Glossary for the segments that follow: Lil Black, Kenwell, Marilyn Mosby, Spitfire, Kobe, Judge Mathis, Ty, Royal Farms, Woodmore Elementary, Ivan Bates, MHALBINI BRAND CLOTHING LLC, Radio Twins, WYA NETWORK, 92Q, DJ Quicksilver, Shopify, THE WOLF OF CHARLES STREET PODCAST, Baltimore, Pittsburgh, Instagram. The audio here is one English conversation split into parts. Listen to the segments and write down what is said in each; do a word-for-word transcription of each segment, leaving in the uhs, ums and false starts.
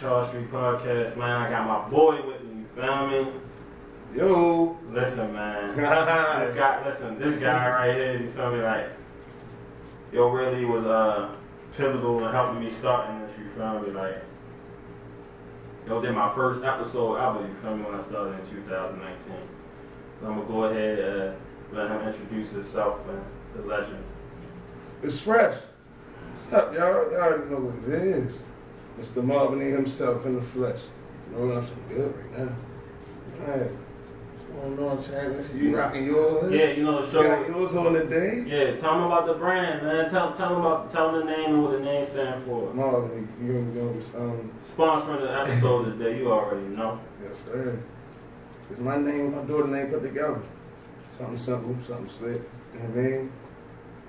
Charles Street Podcast, man. I got my boy with me, you feel me? Yo. Listen, man. this guy, listen, this guy right here, you feel me? Like, yo, really was uh, pivotal in helping me start in this, you feel me? Like, yo, did my first episode ever, you feel me, when I started in two thousand nineteen. So I'm going to go ahead and let him introduce himself, man, the legend. It's fresh. What's up, y'all? Y'all already know what it is. Mister Mhalbini himself in the flesh. Rolling up some good right now. All right. What's going on, Travis? You rocking yours? Yeah, you know the show. You got yours on the day? Yeah, tell them about the brand, man. Tell, tell them about tell them the name and what the name stands for. Mhalbini, you know, um, sponsoring the episode today, you already know. Yes, sir. It's my name, my daughter's name put together. Something simple, something slick. You know what I mean?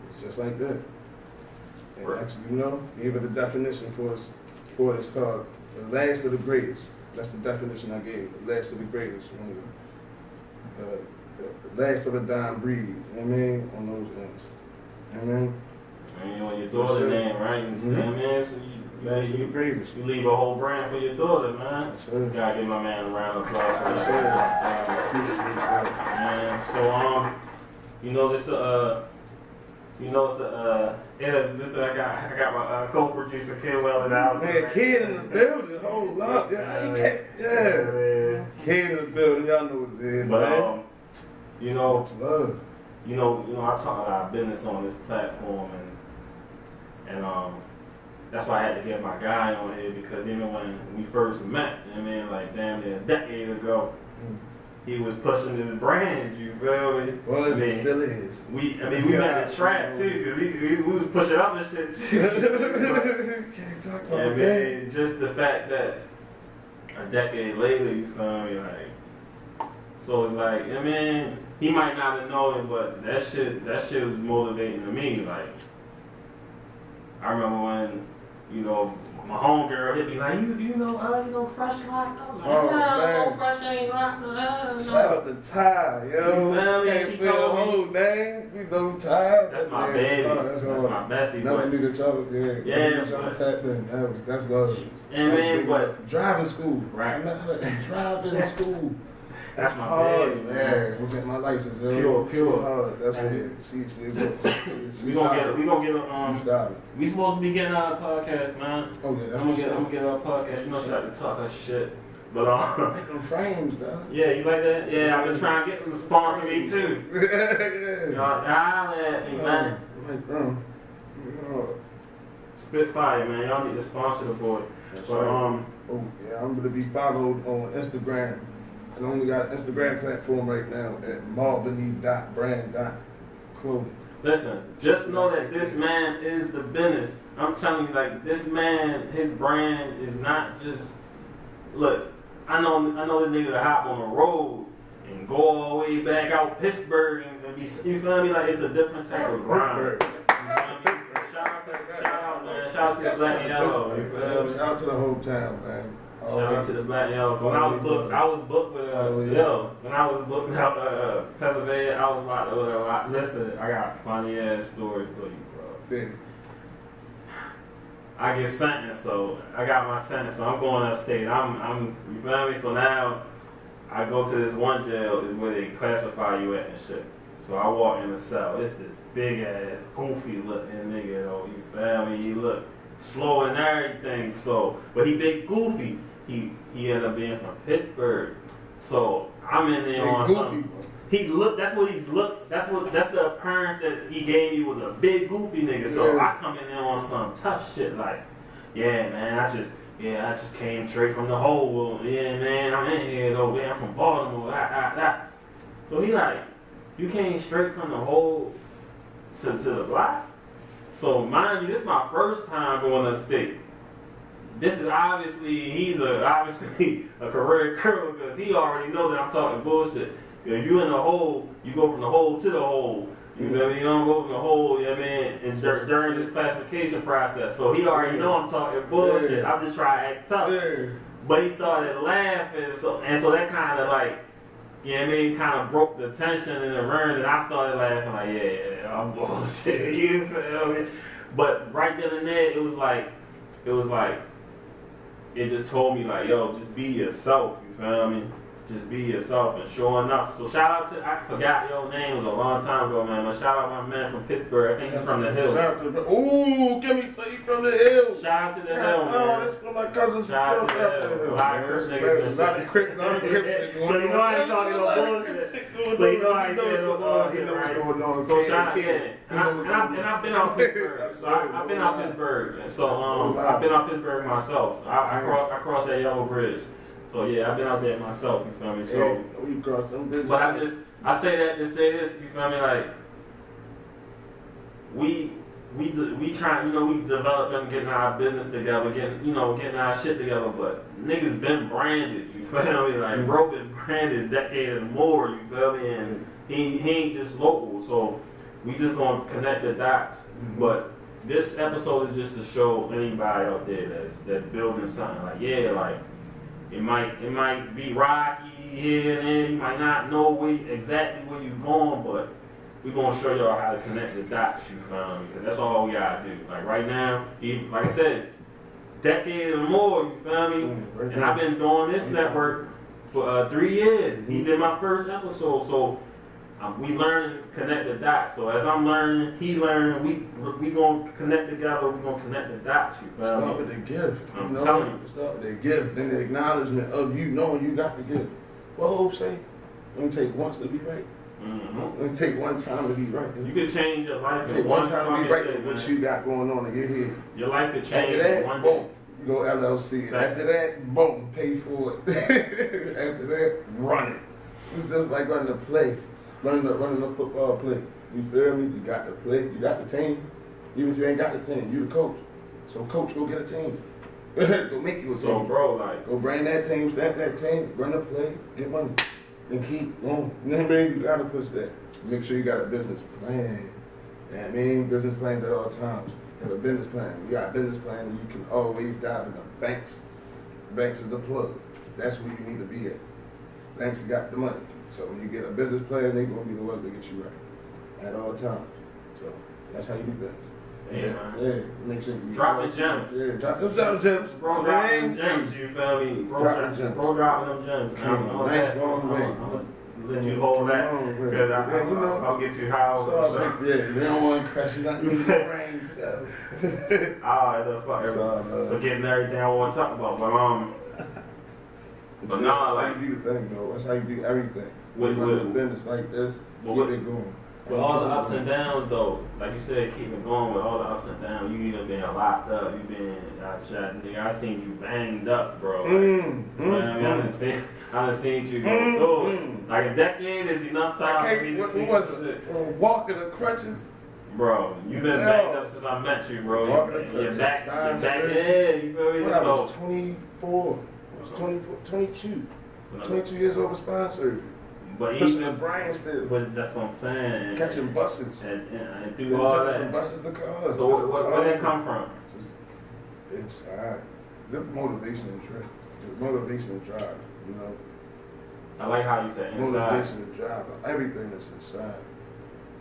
It's just like that. And right. Actually, you know, give it a definition for us. For it, it's called the last of the greatest. That's the definition I gave. The last of the greatest. One of the, uh, the, the last of a dime breed. You know what I mean? On those things. You know what I mean? And you on your daughter's name, right? You mm-hmm. know what I mean? So you, last you, of the greatest. You leave a whole brand for your daughter, man. Yes, sir. You gotta give my man a round of applause for yes, that. I appreciate that. Man, so um, you know this uh. You know, so, uh, yeah, this, uh, I got, I got my uh, co-producer Kenwell and I. Man, Kid in the building, hold up, yeah, you can't, yeah, Kid in the building, y'all know what it is, but, man. Um, you know, love. you know, you know, I talk about business on this platform, and and um, that's why I had to get my guy on here because even when we first met, I mean, like damn near a decade ago. Mm. He was pushing his brand, you feel me? Well, it still is. We, I mean, we yeah. met the trap too, cause he, we, we was pushing up and shit too. Can't talk about yeah, that. Man, just the fact that a decade later, you feel me? Like, so it's like, I mean, he might not have known it, but that shit, that shit was motivating to me. Like, I remember when, you know. My homegirl hit me like, you you know, uh, you know, Fresh locked up. Like, oh, nah, man. No, Fresh ain't locked up. Shout out to Ty, yo. You feel me? Can't she feel told the whole name. We know Ty. That's my yeah, baby. That's, that's, that's my bestie. Never knew the trouble. Yeah. Yeah. But, that was, that's love. And man, but. Driving school. Right. Driving school. That's, that's my hard, baby, man. We get my license, yo. Pure, pure. Hard. That's what it is. We gonna get, a, we gonna get a, um, we supposed to be getting our podcast, man. Oh yeah, that's I'm gonna get, I'm gonna get our podcast. You know she like to talk her shit, but um. Make them frames, though. Yeah, you like that? Yeah, I've been trying to get them to sponsor me too. yeah. Y'all holler at me, man. Like, um, Spitfire, man. Y'all need to sponsor the boy. That's but right. um. Oh yeah, I'm gonna be followed on Instagram. I only got an Instagram platform right now at Mhalbini dot brand dot com. Listen, just know that this man is the business. I'm telling you, like, this man, his brand is not just, look, I know I know the nigga that hop on the road and go all the way back out Pittsburgh and, and be, you feel me? Like, it's a different type of grind. Shout out to the, shout out, man. Shout out to the Black and Yellow. Shout out to the whole town, man. Shout out to the Black Elf. When I was booked, I was booked with uh, oh, yeah. yo. When I was booked out uh, Pennsylvania, I was about to uh, listen. I got a funny ass story for you, bro. Yeah. I get sentenced, so I got my sentence. So I'm going upstate. I'm, I'm, you feel me? So now I go to this one jail is where they classify you at and shit. So I walk in the cell. It's this big ass, goofy looking nigga though. You feel me? He look slow and everything. So, but he big goofy. He he ended up being from Pittsburgh, so I'm in there hey, on goofy. Something. He looked. That's what he's looked. That's what. That's the appearance that he gave me was a big goofy nigga. So yeah. I come in there on some tough shit like, yeah man, I just yeah I just came straight from the whole world. Yeah man, I'm in here though. Man, I'm from Baltimore. I, I, I. So he like, you came straight from the whole to to the block. So mind you, this is my first time going upstate. This is obviously, he's a, obviously a career criminal because he already knows that I'm talking bullshit. If you in the hole, you go from the hole to the hole. You know what I mean? You don't go from the hole, you know what I mean? And dur during this classification process. So he already know I'm talking bullshit. I'm just trying to act tough. But he started laughing. So, and so that kind of like, you know what I mean? Kind of broke the tension in the room. And I started laughing like, yeah, I'm bullshit. You feel me? But right then and there, it was like, it was like, it just told me like, yo, just be yourself, you feel me? Just be yourself, and sure enough. So shout out to, I forgot your name, it was a long time ago, man. But shout out my man from Pittsburgh. I think he's from the Hill. Shout out to the, ooh, give me say he's from the Hill. Shout out to the Hill, man. Oh, that's from my cousins. Shout out to the Hill. A lot of Crips niggas. A lot of Crips niggas. So you know how he thought he was bullshit. So you know how he said it was bullshit. He knows what's going on. So shout out to him. And I've been out Pittsburgh. So I've been out Pittsburgh. So um, I've been out Pittsburgh myself. I crossed, I crossed that yellow bridge. So yeah, I've been out there myself, you feel me? So yeah, but I just I say that to say this, you feel me, like we we we trying, you know, we developing, getting our business together, getting, you know, getting our shit together, but niggas been branded, you feel me? Like bro been branded decade and more, you feel me? And he, he ain't just local, so we just gonna connect the dots. Mm-hmm. But this episode is just to show anybody out there that's that's building something, like yeah, like It might it might be rocky here and there. You might not know where, exactly where you're going, but we're gonna show y'all how to connect the dots. You feel me? Because that's all we gotta do. Like right now, even, like I said, decade or more. You feel me? And I've been doing this network for uh, three years. He did my first episode, so um, we learning to connect the dots. So as I'm learning, he learning. We we gonna connect together. We gonna connect the dots. You feel me? Start with the gift. I'm you know, telling you. Start with the gift. Then the acknowledgement of you knowing you got the gift. What Hope say? Don't take once to be right. Mm-hmm. Don't take one time to be right. You can change your life. Take one, one time to be right with what you got going on and get here. Your life could change. After that, one boom. Day. You go L L C. Right. After that, boom. Pay for it. After that, run it. It's just like running a play. Running a, running a football play. You feel me? You got the play. You got the team. Even if you ain't got the team, you the coach. So coach, go get a team. Go make you a team. So bro, like, go bring that team, stamp that team, run the play, get money, and keep going. You know what I mean? You gotta push that. Make sure you got a business plan. You know what I mean? Business plans at all times. You have a business plan. You got a business plan, and you can always dive in the banks. Banks is the plug. That's where you need to be at. Banks got the money. So when you get a business plan, they're going to be the ones that get you right at all times. So that's how you do business. Yeah, yeah, man. Yeah, make sure you drop the gems. Yeah, drop them gems. gems. Bro, drop them gems, you feel me? Bro, drop them gems. Bro, drop them gems. I'm going to let you hold that because I'll get you high. So, yeah, they don't want to crush nothing with your brain cells. All right, the fuck. Forgetting everything I want to talk about, but um. But nah, that's like, how you do the thing, though. That's how you do everything. With, with a business like this, keep with, it going. With all the ups and downs, though, like you said, keep it going. With all the ups and downs, you either been locked up, you been shot, nigga. I seen you banged up, bro. Like, mm, you know what mm, I mean, mm. I done seen, I done seen you go mm, through it. Mm. Like a decade is enough time for me to what, see. What was it? From walking the crutches. Bro, you been banged up since I met you, bro. You're your back, your back, yeah. You feel me? When I was twenty-four. twenty-two years old with spine surgery. But even Brian still. But that's what I'm saying. Catching buses. And, and, and through and all that. From buses to cars. So what, what, where did that come from? Just, it's I, the motivation and drive. The motivation and drive. You know. I like how you said inside. Motivation and drive. Everything that's inside.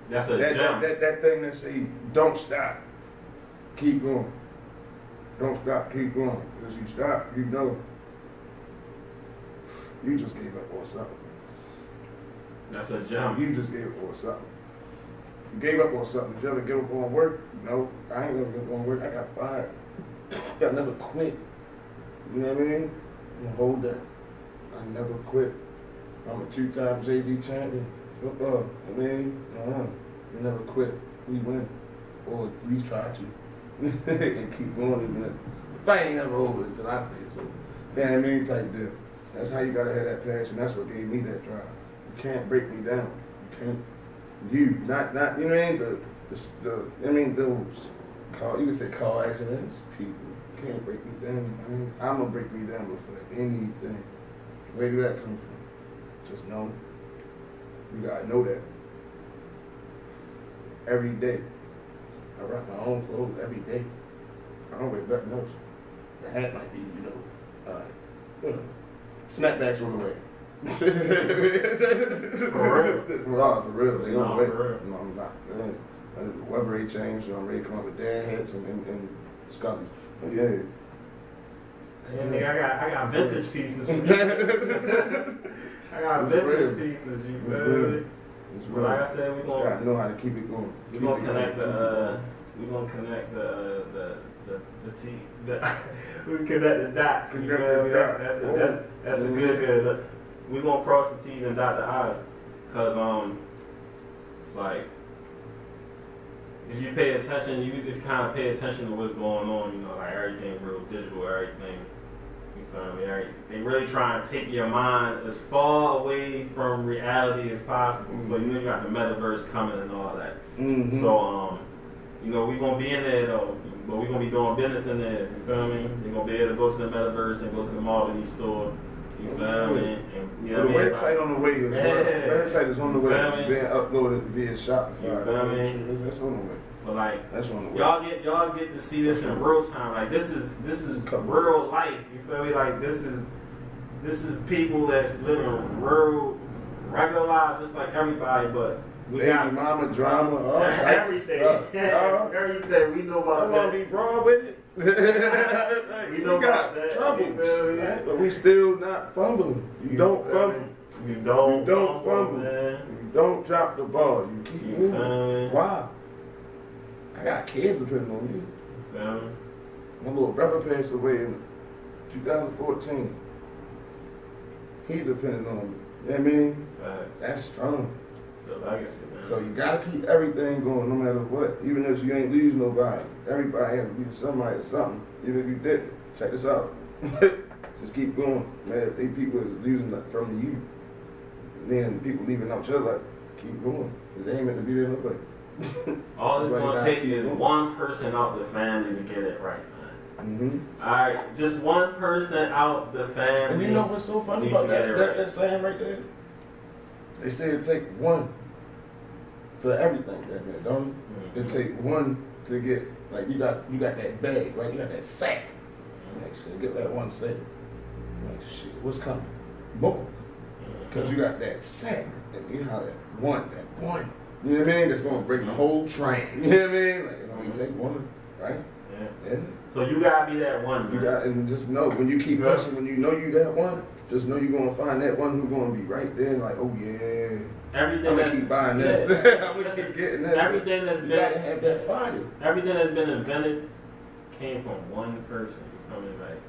That's a that, gem. That, that, that thing that say don't stop, keep going. Don't stop, keep going. Because you stop, you know. You just gave up on something. That's a gem. You just gave up on something. You gave up on something. Did you ever give up on work? No. I ain't never give up on work. I got fired. I never quit. You know what I mean? And hold that. I never quit. I'm a two-time J V champion. Football. I mean, uh-huh. You never quit. We win. Or at least try to. And keep going even if the fight ain't never over until I play. So, damn, I mean, type deal. That's how you gotta have that passion. That's what gave me that drive. You can't break me down. You can't. You not not. You know what I mean? The the, the I mean those. Car, you can say car accidents. People you can't break me down. I mean, I'm gonna break me down before anything. Where did that come from? Just know. You gotta know that. Every day, I rock my own clothes every day. I don't wear nothing else. The hat might be, you know, uh, you know. Snapbacks on the way. For real? Well, for real. They on the way. No, I'm not. Whatever they change, I'm ready to come up with their heads and, and, and Scully's. But yeah, I mean, I got I got vintage pieces. I got it's vintage real. pieces. You feel me? But like I said, we gonna know how to keep it going. We gonna connect the uh, we gonna connect the uh, the the the T the we connect the dots. You know what I mean? That's, that's the that's, that's the good good. Look, we gonna cross the T's and dot the I's, cause um like. If you pay attention, you just kind of pay attention to what's going on, you know, like everything real digital, everything, you feel me? Every, they really try and take your mind as far away from reality as possible. Mm-hmm. So you know you got the metaverse coming and all that. Mm-hmm. So, um, you know, we're going to be in there, though, but we're going to be doing business in there, you feel me? You're going to be able to go to the metaverse and go to the Mhalbini store. You feel I me? Mean? You know the what I mean? Website on the way. Yeah. The website is on the way. It's being uploaded via Shopify. You feel I mean? That's on the way. But like, that's on the way. Y'all get y'all get to see this in real time. Like this is this is real life. You feel me? Like this is this is people that's living real regular lives, just like everybody. But we Baby got mama drama. Oh, everything. Uh, uh, everything. We know about that. I'm gonna be wrong with it. we, we got that, troubles, yeah. But we still not fumbling. You, you don't fumble. You don't. You don't fumble. Man. You don't drop the ball. You keep you moving. Wow. I got kids depending on me. You my little brother passed away in two thousand fourteen. He depended on me. You know what I mean? Facts. That's strong. So, legacy, man. So you gotta keep everything going, no matter what. Even if you ain't lose nobody, everybody has to lose somebody or something. Even if you didn't, check this out. Just keep going, man. If they people is losing from you, and then people leaving out your life, keep going. They ain't meant to be there nobody. All it's gonna take is going. one person out the family to get it right, man. Mm-hmm. All right, just one person out the family. And you know what's so funny about that, right. that? That saying right there. They say it take one for everything, that man, don't it? Mm-hmm. It take one to get, like you got you got that bag, right? You got that sack. Like shit, get that one sack. Like shit, what's coming? Boom. Cause you got that sack. That you know that one, that one. You know what I mean? That's gonna bring the whole train. You know what I mean? Like it only take one, right? Yeah. yeah. So you gotta be that one. You got and just know when you keep pushing, when you know you that one. Just know you're going to find that one who's going to be right there, like, oh, yeah. Everything I'm going to keep buying yeah, this. I'm going to keep getting that. Everything that's been, gotta have that fire. Everything that's been invented came from one person. I mean, like,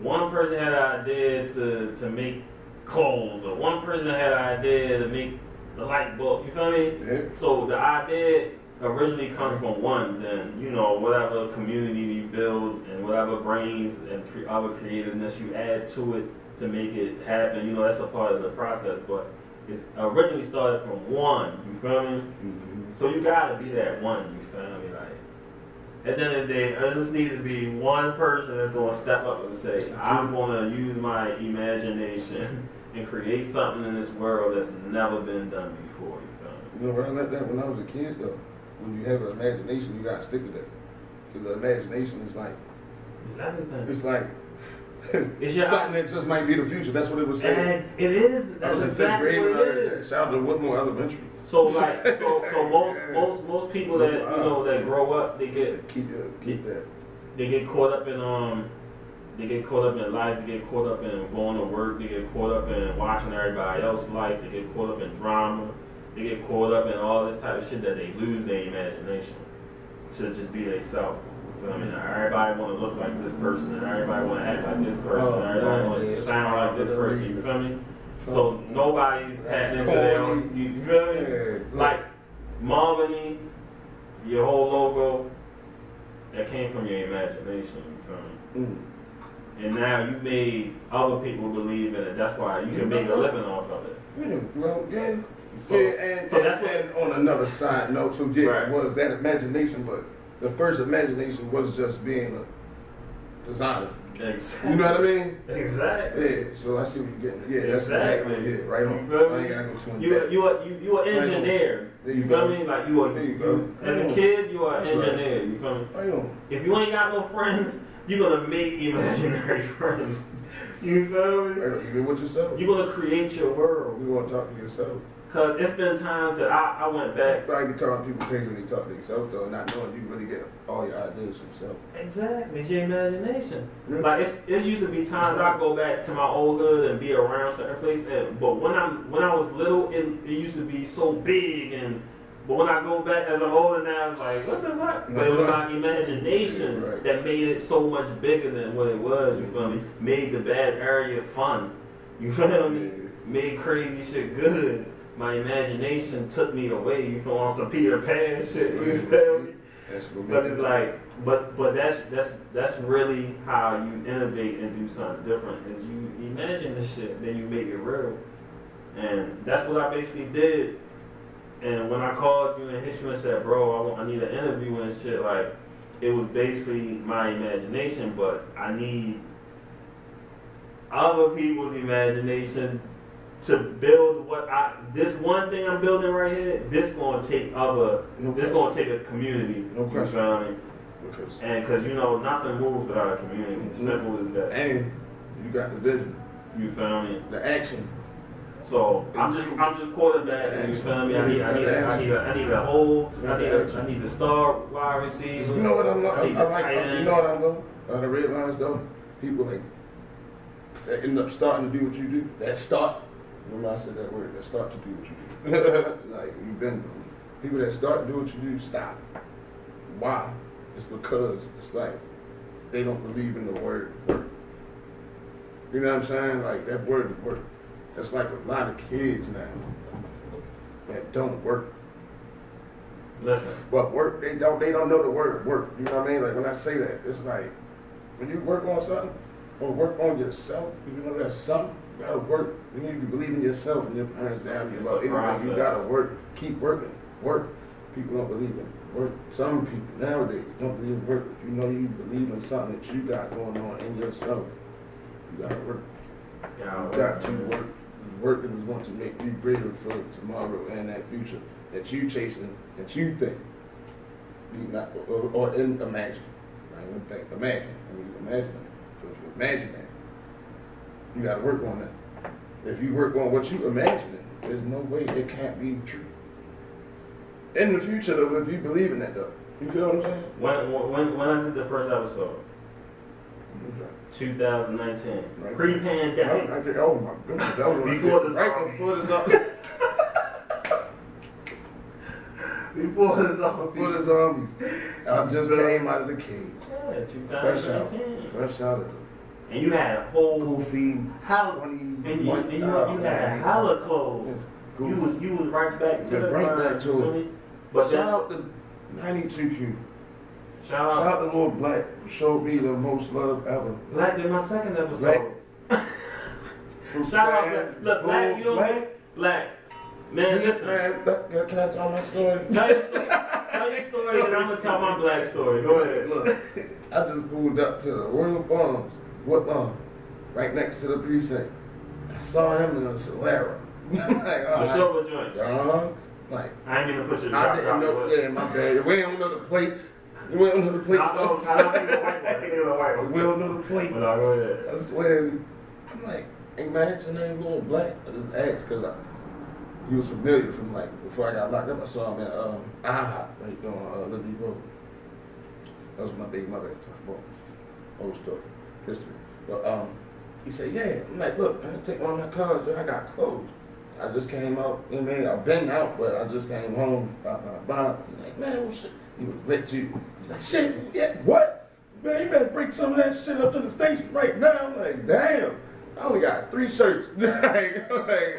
one person had ideas to, to make clothes, or one person had an idea to make the light bulb. You feel me? Yeah. So the idea originally comes from one, then, you know, whatever community you build and whatever brains and other creativeness you add to it, to make it happen, you know, that's a part of the process, but it's originally started from one, you feel me? Mm-hmm. So you gotta be that one, you feel me? Like, at the end of the day, I just need to be one person that's gonna step up and say, I'm gonna use my imagination and create something in this world that's never been done before, you feel me? You know, I learned that when I was a kid, though. When you have an imagination, you gotta stick with that. Because the imagination is like, it's everything. It's like, it's your something that just might be the future. That's what it was saying. And it is. That's exactly what it is. Shout out to Woodmore Elementary. So like, so so most most most people that you know that grow up, they get keep that, keep that. They get caught up in um, they get caught up in life. They get caught up in going to work. They get caught up in watching everybody else's life. They get caught up in drama. They get caught up in all this type of shit that they lose their imagination to just be themselves. I mean, everybody want to look like this person, and everybody want to act like this person, oh, and everybody want to sound like this person, you feel me? So nobody's tapped into their own, you feel me? Like, Mhalbini, your whole logo, that came from your imagination, you feel me? And now you made other people believe in it, that's why you can make a living off of it. Yeah, well, yeah. So, yeah, and, so and, that's and what, on another side note, so yeah, right. was that imagination, but the first imagination was just being a designer. Exactly. You know what I mean? Exactly. Yeah, so I see what you're getting. Yeah, that's exactly, exactly it. Right on. You, so I ain't gotta go to you, you, are, you, you are engineer. You, you feel me? Like you are, you you, as a kid, you are an engineer. Right. You feel me? Right on. If you ain't got no friends, you're gonna make imaginary friends. You feel me? Right on. Even with yourself. You're gonna create your world. You're gonna talk to yourself. Because it's been times that I, I went back. Like you calling people crazy when they talk to themselves, though, not knowing you really get all your ideas from yourself. Exactly. It's your imagination. Mm-hmm. Like, it's, it used to be times I go back to my old hood and be around certain places. And, but when I when I was little, it, it used to be so big. And But when I go back as I'm older now, it's like, what the fuck? But it was my imagination yeah, right. that made it so much bigger than what it was, you feel me? Made the bad area fun. You feel me? Yeah. Made crazy shit good. My imagination took me away, you know, on some Peter Pan shit, you feel me? That's what but it's like, but but that's that's that's really how you innovate and do something different. Is you imagine the shit, then you make it real, and that's what I basically did. And when I called you and hit you and said, "Bro, I want, I need an interview and shit," like it was basically my imagination, but I need other people's imagination. To build what I, this one thing I'm building right here, this gonna take other, no this gonna take a community. No question. You know what I mean? Because and because you know nothing moves without a community. Mm-hmm. Simple as that. And you got the vision. You feel me? The action. So I'm just I'm just quarterbacking. You feel me? I need I need a, I need a, I need a hold. I need a, I need the star wide receiver. You know what I'm like? I need I like you know what I'm doing? Uh, the red lines though, people like that end up starting to do what you do. That start. Remember I said that word, that start to do what you do. Like, you've been, people that start to do what you do, stop. Why? It's because it's like, they don't believe in the word work. You know what I'm saying? Like, that word work. That's like a lot of kids now that don't work. Listen. But work, they don't, they don't know the word work. You know what I mean? Like, when I say that, it's like, when you work on something, or work on yourself, you know that's something. You gotta work. You need to believe in yourself and your parents down you about anything. You gotta work. Keep working. Work. People don't believe in work. Some people nowadays don't believe in work. If you know you believe in something that you got going on in yourself, you gotta work. Yeah, you got to work. Working is going to make you greater for tomorrow and that future that you chasing, that you think. You not or, or in, imagine. I even think imagine. I mean imagine. So if you imagine that. You gotta work on that. If you work on what you imagine, there's no way it can't be true. In the future, though, if you believe in that, though, you feel what I'm saying? When when when I did the first episode, okay. two thousand nineteen, right. Pre-pandemic. Right. Right. Oh my goodness, that was before the right before the zombies. Before the zombies. Before the zombies. I just came out of the cage. Yeah, two thousand nineteen. Fresh out. Fresh out of the. And you had a whole goofy how and you, and you, and you, uh, you had a hella clothes. You was you was right back to the right back to it. Really? But shout out to ninety-two Q. Shout out, shout out to Lil Black, who showed me the most love ever. Black did my second episode. Black. shout out to look Black, you know Black. Black. Man, listen. Man, that, can I tell my story? Tell your story, tell your story and I'm gonna tell my Black story. Go ahead. Look, I just pulled up to the Royal Farms. What um, right next to the precinct. I saw him in a Solera. like, oh, the silver I, joint. Uh-huh. Like, I ain't even put your I didn't know, yeah, my bad. We don't know the plates. We don't know the plates. I don't, I don't think the white one. I think the white one. We don't know the plates. But I go ahead. I swear. I'm like, ain't my action name Lil Black? I just asked because he was familiar from like, before I got locked up, I saw him at um, I hop right there on uh, Liberty Road. That was my big mother at the time. Old story. History. But um, he said, yeah. I'm like, look, I take one of my cars, I got clothes. I just came out, you know what I mean? I've been out, but I just came home, blah, blah, blah. He's like, man, what shit? He was lit too. He's like, shit, yeah, what? Man, you better bring some of that shit up to the station right now. I'm like, damn, I only got three shirts. like, like,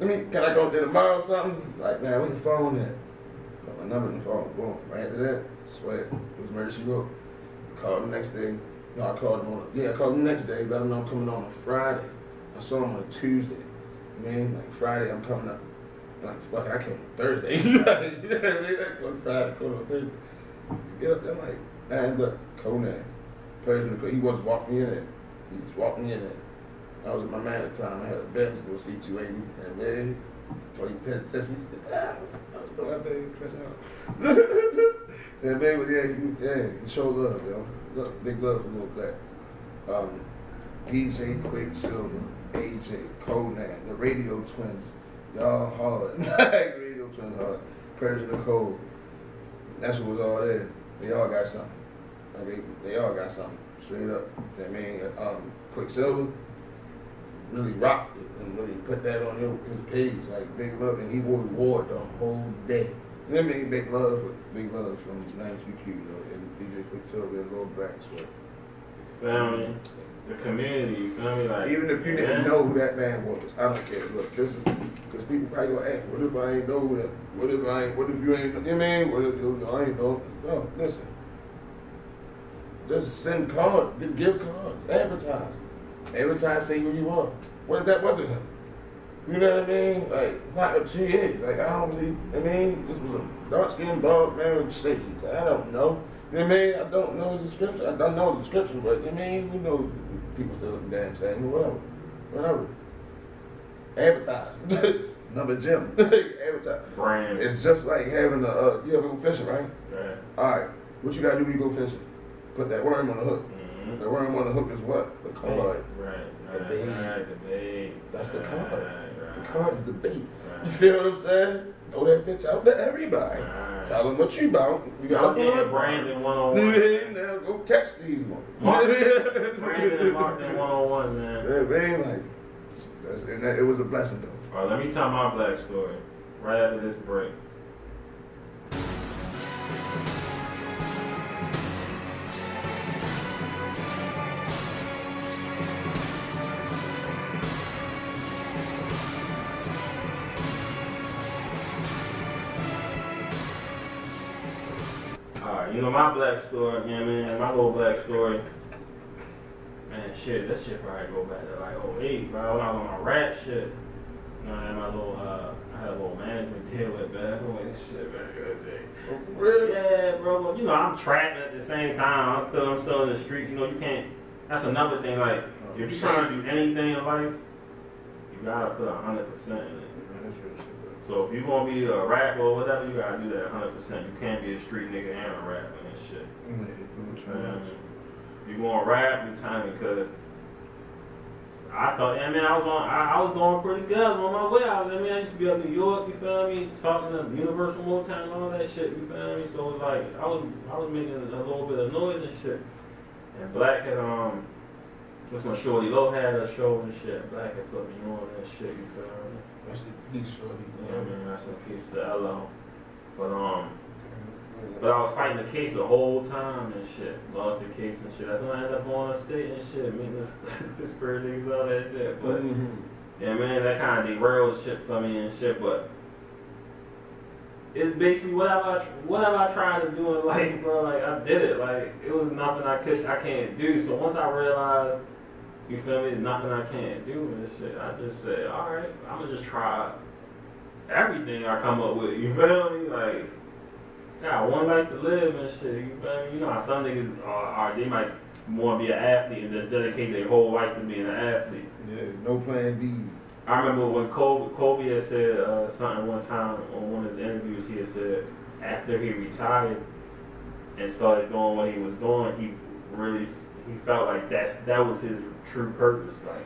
I mean, can I go there tomorrow or something? He's like, man, where your phone at? Got my number in the phone, boom. Right after that, I swear, it was murder she wrote. Called him the next day. No, I called him on, yeah, I called him the next day, let him know I'm coming on a Friday. I saw him on a Tuesday. Man, like Friday, I'm coming up. I'm like, fuck, I came on Thursday. You know what I mean? Like, on Friday, called on Thursday. Get up there, I'm like, man, look, Conan, Persian, he was walking in there. He was walking in there. I was at my man at the time. I had a bench to go see two eighty, and man, so he touched me. I was throwing out there, crashing out. And man, yeah, he, yeah, he showed love, yo. Look, big love for Lil Black. Um, D J Quicksilver, A J, Conan, the Radio Twins, Y'all hard. Radio Twins hard. Prayers in the cold. That's what was all there. They all got something. Like they, they all got something. Straight up. I mean, um, Quicksilver really rocked it and really put that on your, his page. Like Big Love, and he wore Ward the whole day. And I mean, Big Love, Big Love from ninety-two Q, you know, and D J Quicksilver and Lil Black. So. Family, the community, you feel me? Like, even if you didn't man. know who that man was, I don't care. Look, this is because people probably gonna ask, what if I ain't know who that? What if I ain't? What if you ain't? You know what I mean? What if you, I ain't know? No, listen. Just send cards, give cards, advertise, advertise, say who you are. What if that wasn't him? You know what I mean? Like, not up two years. Like, I don't believe, I mean, this was a dark-skinned, bald man with shades. I don't know. You know what I mean? I don't know his description. I don't know his description, but, you know what I mean? You know, people still look damn same, whatever. Whatever. Advertise. Number gym. Advertise. Brand. It's just like having a, uh, you ever go fishing, right? Right. All right. What you got to do when you go fishing? Put that worm on the hook. Mm-hmm. The worm on the hook is what? The card. Right. Right. The bait. Right. The bait. That's the card. Right. The card is the bait. Right. You feel what I'm saying? Throw that bitch out to everybody. Right. Tell them what you about. You got to get Brandon one oh one. Now go catch these ones. Brandon and Martin one oh one, man. Yeah, man, like, and that, it was a blessing, though. All right, let me tell my black story right after this break. You know, my black story, yeah, man, my little black story, man, shit, that shit probably go back to like oh eight, bro, when I was on my rap shit, you know, I had my little, uh, I had a little management deal with back away and shit back in the day. Really? Yeah, bro, you know, I'm trapping at the same time, I'm still, I'm still in the streets, you know, you can't, that's another thing, like, if you're trying to do anything in life, you gotta put one hundred percent in it. So if you're gonna be a rapper or whatever, you gotta do that one hundred percent. You can't be a street nigga and a rapper and shit. Yeah, um, you gonna rap, you time because I thought, I mean, I was on, I, I was doing pretty good. I was on my way out. I mean, I used to be up in New York, you feel me? Talking to Universal Motown and all that shit, you feel me? So it was like I was, I was making a little bit of noise and shit. And Black had um, just when Shorty Low had a show and shit, Black had put me on that shit, you feel me? That's the piece, Shorty. Yeah, man, that's the piece to L O. But, um, but I was fighting the case the whole time and shit. Lost the case and shit. That's when I ended up going on state and shit. Meeting the spirit niggas, all that shit. But, mm-hmm. yeah, man, that kind of derailed shit for me and shit. But it's basically whatever I, whatever I tried to do in life, bro, like, I did it. Like, it was nothing I could, I can't do. So once I realized, you feel me? Nothing I can't do and shit. I just said, all right, I'm gonna just try everything I come up with. You feel me? Like, yeah, one life to live and shit. You feel me? You know how some niggas are, are they might want to be an athlete and just dedicate their whole life to being an athlete. Yeah, no plan B's. I remember when Kobe, Kobe had said uh, something one time on one of his interviews. He had said after he retired and started doing what he was doing, he really he felt like that's that was his true purpose, like.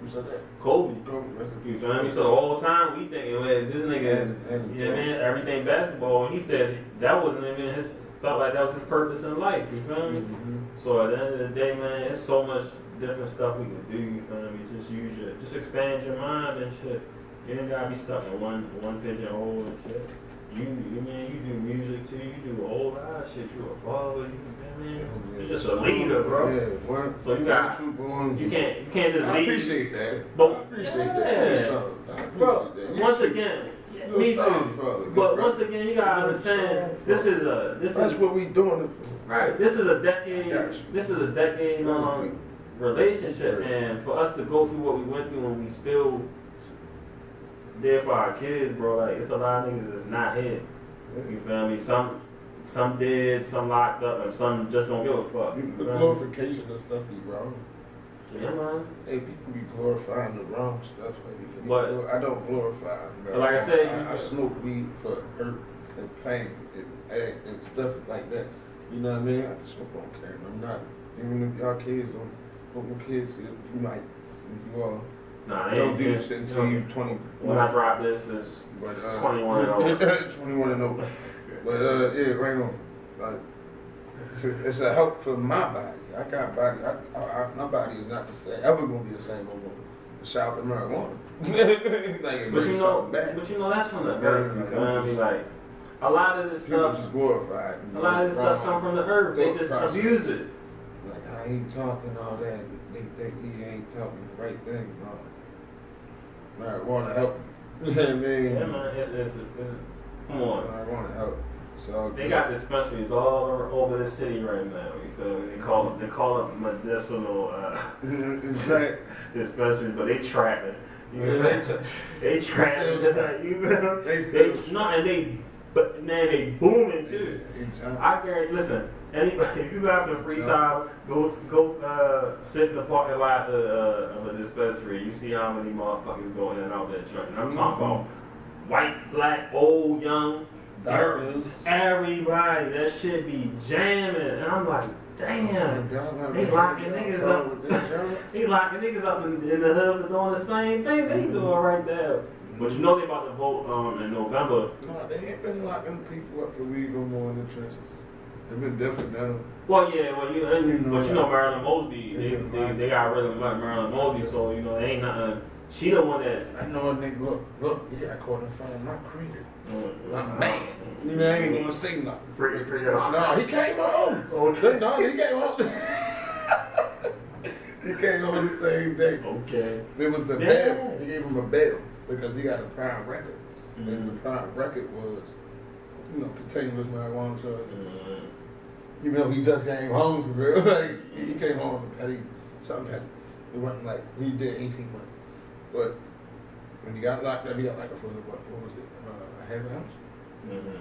Who said that? Kobe. Kobe. You feel me? So the whole time we thinking, well, this nigga, is, you know what I mean, everything basketball, and he said that wasn't even his, felt like that was his purpose in life, you feel me? Mm-hmm. So at the end of the day, man, it's so much different stuff we can do, you feel me? Just use your, just expand your mind and shit. You ain't gotta be stuck in one, one pigeonhole and shit. You, you mean, you do music too, you do a whole lot of shit, you a father, you I mean, yeah, you're just a leader, bro. Yeah, well, so you got, you can't, you can't just lead. I appreciate that. But I appreciate yeah. that. I appreciate bro, that. once again, you're me too. Brother, but bro. once again, you gotta you're understand, strong, this is a, this that's is, what we doing it for. Right. This is a decade. This is a decade long relationship, and for us to go through what we went through and we still there for our kids, bro. Like, it's a lot of niggas that's not here. You feel me? Some. Some dead, some locked up, and some just don't give a fuck. The glorification of stuff be wrong. Yeah, man. Hey, people be glorifying the wrong stuff, baby. But I don't glorify. But like I said, I, I smoke weed for hurt and pain and, and stuff like that. You know what I mean? I smoke on camera. I'm not. Even if y'all kids don't, hope your kids, you might, if you all, Nah, they don't do this until you twenty. When I drop this, it's but, uh, twenty-one and over. twenty-one and over. But uh, yeah, right on. Like, it's a, it's a help for my body. I got body. I, I, my body is not the same. Ever gonna be the same no more. Shout out to marijuana. Like, but you know, but you know that's from the earth. You know what I mean? Like a lot of this people stuff, just glorified. A lot of this stuff come from the earth. They just process. abuse it. Like I ain't talking all that. They think he ain't talking the right thing. No. Marijuana help. You know what I mean? Yeah, man. It, it's a, it's a, come on. Marijuana help. So they got dispensaries all over, over the city right now. You feel me? They call it, they call it medicinal uh, exactly. dispensaries, but they trapping. You know, they, they trapping. You know, they, they no, and they, but man, they booming too. I guarantee. Listen, anybody, if you got some free time, go go uh, sit in the parking lot uh, of a dispensary. You see how many motherfuckers go in and out that truck. And I'm talking about white, black, old, young. Doctors. Everybody, that shit be jamming, and I'm like, damn, oh they locking niggas up. They locking niggas up in, in the hood for doing the same thing they mm-hmm. doing right there. Mm-hmm. But you know they about to vote um in November. No, they ain't been locking people up for weed no more in the trenches. They've been different now. Well, yeah, well you, and, you know, but you know Marilyn Mosby, they they, they got rid of Marilyn Mosby, yeah. So you know they ain't nothing. She the one that I know a nigga. Look, look, yeah, I caught in front of my creator. Mm-hmm. Man, you know I ain't gonna say nothing. Free, free no, he came home. Okay. No, he came home. He came home the same day. Okay. It was the yeah. bail. They gave him a bail because he got a prime record, mm-hmm. and the prime record was, you know, continuous marijuana charge. Mm-hmm. You know, he just came home for real. Like he came home for petty, something petty. It wasn't like he did eighteen months. But when he got locked up, he got like a full of what? What was it? Uh, a half an ounce? Mm-hmm.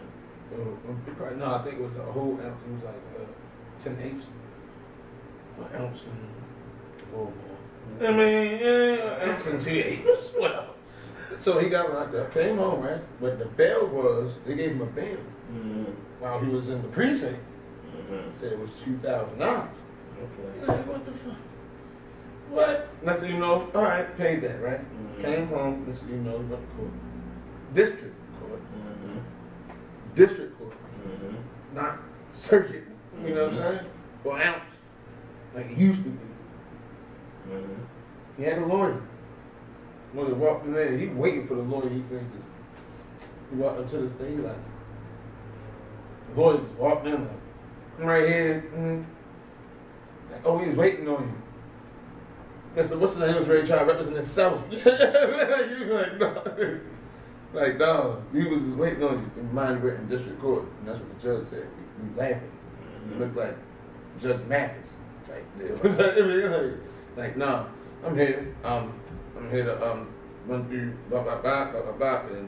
So, probably, no, I think it was a whole ounce. It was like uh, ten eighths. An ounce and a whole more. I mean, yeah, an ounce and two eighths, whatever. So he got locked up, came home, right? But the bail was, they gave him a bail mm-hmm. while he was in the precinct. Mm-hmm. Said it was two thousand dollars. Okay. Like, what the fuck? What? Next thing you know, all right, paid that, right? Mm-hmm. Came home, next thing you know, went to court. District court. Mm-hmm. District court. Mm-hmm. Not circuit, you know mm-hmm. what I'm saying? For an ounce, like it used to be. Mm-hmm. He had a lawyer. When he walked in there, he waiting for the lawyer, he said, he walked up to the stage like, the lawyer just walked in like, I'm right here. Mm-hmm. Like, oh, he was waiting on you. Mister What's his name was ready to try to represent himself. You like, no. Like, no. He was just waiting on you. And mind we're in district court. And that's what the judge said. We, we laughing. Mm-hmm. We look like Judge Mathis type deal. Like, no. I'm here. Um, I'm here to um, run through blah, blah, blah, blah, blah, blah. And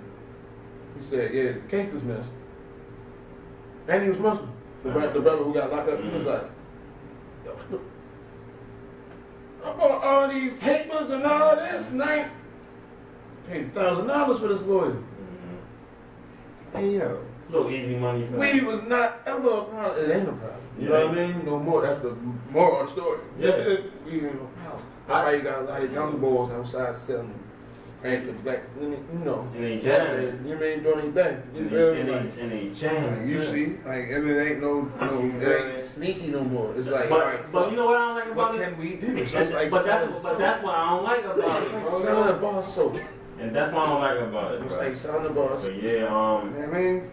he said, yeah, the case dismissed. And he was Muslim. So mm-hmm. the brother who got locked up, he was like, yo, what the I bought all these papers and all this, and I paid a thousand dollars for this lawyer. Mm-hmm. Hey, yo. Little easy money. For we that. was not ever a problem. It ain't a problem. You yeah. know what I mean? No more. That's the moral story. Yeah. We ain't no problem. That's I, why you got a lot of young boys outside selling ranchers back. You know. It ain't jamming. You ain't doing anything. You feel me? It ain't jamming. You see? Like, and it ain't no, no it ain't sneaky no more. It's like, but, all right, but you know what I don't like about what it? What can we do? It's just like but, that's, soap. but that's what I don't like about it. It's like selling a bar soap. And that's what I don't like about it. It's like selling a bar soap. But yeah, um. You know what I mean?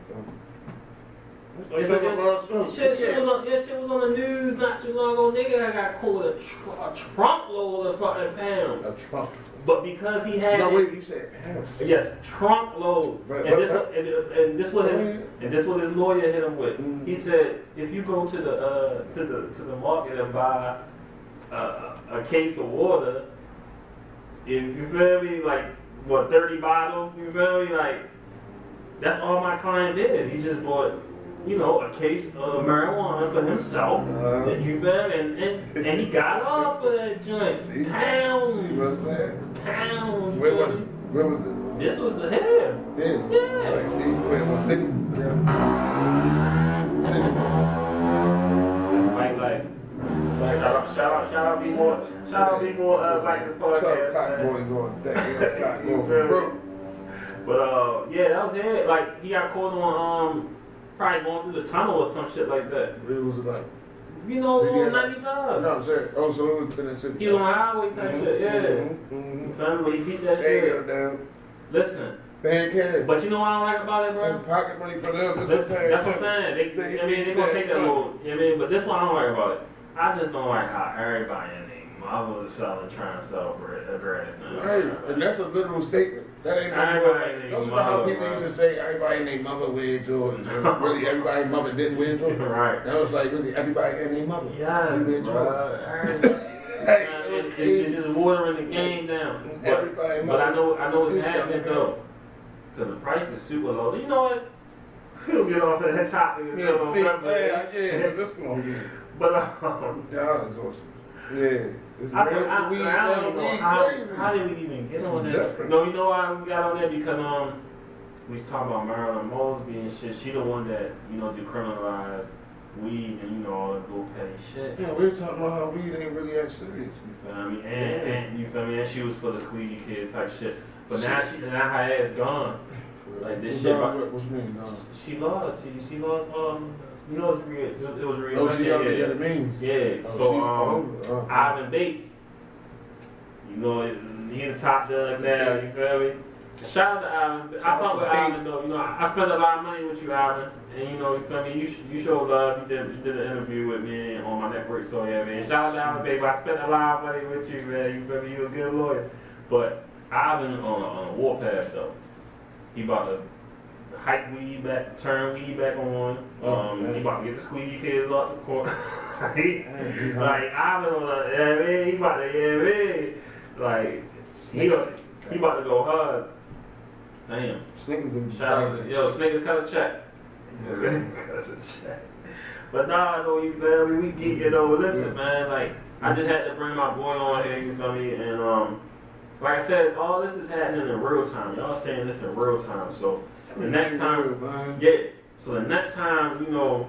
It's like a, shit, shit, was on, yeah, shit was on the news not too long ago. Nigga, I got called a, tr a trunk load of fucking pounds. A trunk. But because he had no wait, you said pounds. Yes, trunk load. Right, and, this, and, and this what his and this what his lawyer hit him with. Mm. He said, if you go to the uh, to the to the market and buy uh, a case of water, if you feel me, like what thirty bottles, you feel me, like that's all my client did. He just bought. You know, a case of marijuana for himself. Uh, and you feel and, and and he got off of that joint. See, pounds. See what I'm saying? Pounds. Where was where was it? This was the head. Yeah. Yeah. Like see, where was city? Yeah. City. That's white life. Like, shout out, shout out, shout out, be more, shout out, be more uh, like this podcast. Clock boys on deck, you feel me? But uh, yeah, that was it. Like he got caught on um, probably going through the tunnel or some shit like that. It was like, you know, on ninety-five. No, I'm sorry. Oh, so it was in the city. He was on the highway type mm-hmm. shit. Yeah, mm-hmm. Mm-hmm. You feel me? But he beat that they shit. Down. Listen. They care. But you know what I don't like about it, bro? That's pocket money for them. That's, Listen, that's what I'm saying. They, they, I mean, they're going to take that load. You know what I mean? But this one, I don't like about it. I just don't like how everybody in their mother is selling, trying to sell bread. bread right. And that's a literal statement. That ain't everybody. Those are how people used to say everybody in their mother wins or really everybody's mother didn't win. Right. That was like really everybody in their mother. Yeah. Bro. Hey, it's, it's, it's just watering the game down. But, but I know I know what's happening though. Because the price is super low. You know what? He'll get off at the top. Yeah, yeah, yeah. This one. But um, that is awesome. Yeah. It's I, I, weed, I, I don't know how, how did we even get on that? No, you know why we got on that? Because um, we was talking about Marilyn Mosby and shit. She the one that you know decriminalized weed and you know all that little petty shit. Yeah, we were talking about how weed ain't really that serious. You feel me? And, yeah. and you feel me? And she was for the squeaky kids type shit. But she, now she, now her ass gone. Like this shit. What, what you mean gone? She lost. She she lost. Um, you know it's real. It was real. Oh, she got yeah. yeah, the means. Yeah. Oh, so um, oh. Ivan Bates. You know he the top dog now. You feel me? Shout out to Ivan. Shout I fuck with Bates. Ivan though. You know I spent a lot of money with you, Ivan. And you know you feel me. You you showed love. You did you did an interview with me on my network. So yeah, man. Shout out to Ivan Bates. I spent a lot of money with you, man. You feel me? You a good lawyer, but. Ivan on a, on a warpath though. He about to hike weed back, turn weed back on. Oh, um, he about to get the squeegee kids off the court. like mm-hmm. like Ivan on a yeah man, he about to yeah man. Like he he about to go hard. Damn. Snickers shout out to, yo Snickers cut a check. That's a check. But nah, I know you man. We geek you know. Listen yeah. man, like I just had to bring my boy on here. You feel me? And um. Like I said, all this is happening in real time. Y'all saying this in real time. So the next time, yeah. So the next time, you know,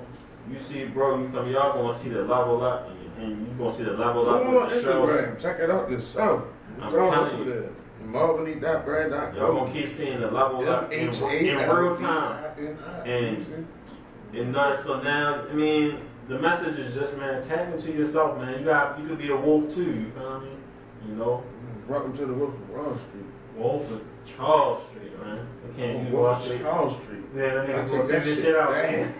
you see, bro, you feel me? Y'all gonna see the level up, and, and you gonna see the level up on the show. Check it out this show. I'm telling you, Mhalbini dot brand dot com. Y'all gonna keep seeing the level up in real time, and and not so now. I mean, the message is just man, tap into yourself, man. You got, you could be a wolf too. You feel me? You know. Welcome to the Wolf of Wall Street. Wolf of Charles Street, man. I can't do Wall Street. Charles Street. Yeah, that nigga gonna see this shit out, man.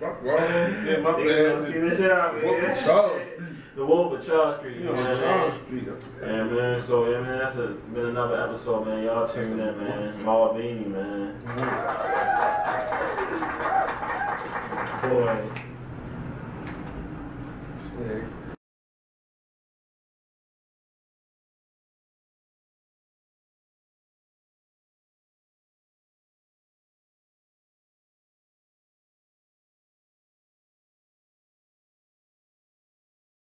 Fuck Wall Street. Yeah, my gonna see this shit out, man. The Wolf of Charles Street. You know, man. Charles Street. Yeah, man. So, yeah, man, that's a, been another episode, man. Y'all tune in, man. Mhalbini, man. Mm-hmm. Boy. Sick.